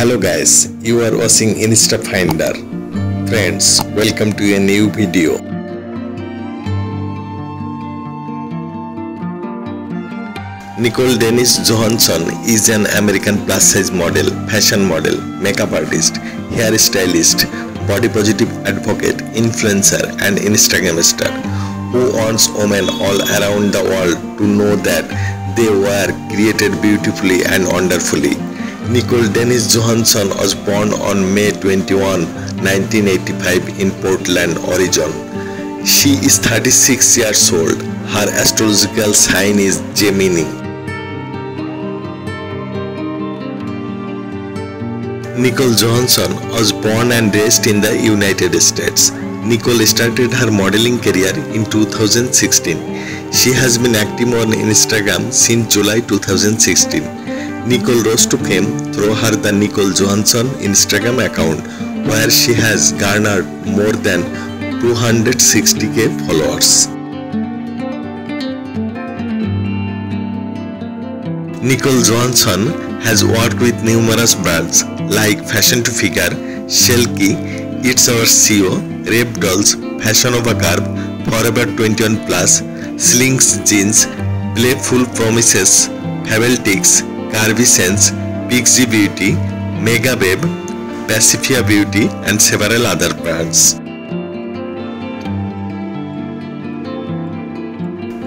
Hello guys, you are watching InstaFinder. Friends, welcome to a new video. Nicole Denise Johansson is an American plus-size model, fashion model, makeup artist, hair stylist, body positive advocate, influencer and Instagram star who wants women all around the world to know that they were created beautifully and wonderfully. Nicole Denise Johansson was born on May 21, 1985 in Portland, Oregon. She is 36 years old. Her astrological sign is Gemini. Nicole Johansson was born and raised in the United States. Nicole started her modeling career in 2016. She has been active on Instagram since July 2016. Nicole rose to fame through the Nicole Johansson Instagram account, where she has garnered more than 260,000 followers. Nicole Johansson has worked with numerous brands like Fashion to Figure, Shelky, It's Our CEO, Rebdolls, Fashion of a Garb, Forever 21 Plus, Slings Jeans, Playful Promises, Fabletics, Carvy Sense, Pixie Beauty, Mega Beb, Pacifica Beauty and several other brands.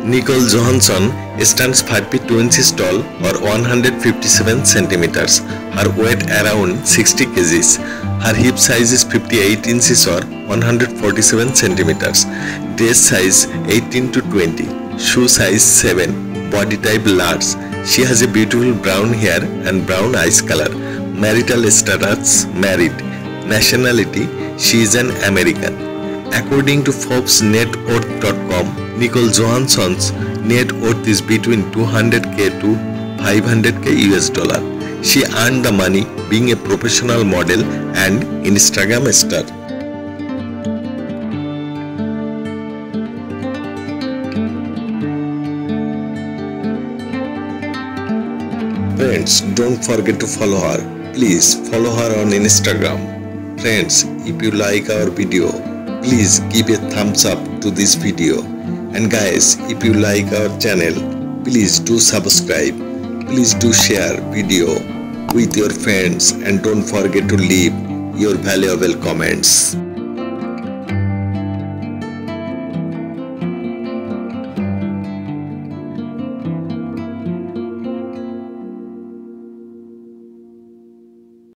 Nicole Johansson stands 5 feet 2 inches tall or 157 centimeters. Her weight around 60 kgs. Her hip size is 58 inches or 147 centimeters. Dress size 18 to 20. Shoe size 7. Body type large. She has a beautiful brown hair and brown eyes color. Marital status married. Nationality she is an American. According to ForbesNetWorth.com. Nicole Johansson's net worth is between $200,000 to $500,000 US. She earned the money being a professional model and Instagram star. Friends, don't forget to follow her. Please follow her on Instagram. Friends, if you like our video, please give a thumbs up to this video. And guys, if you like our channel, please do subscribe, please do share video with your friends and don't forget to leave your valuable comments.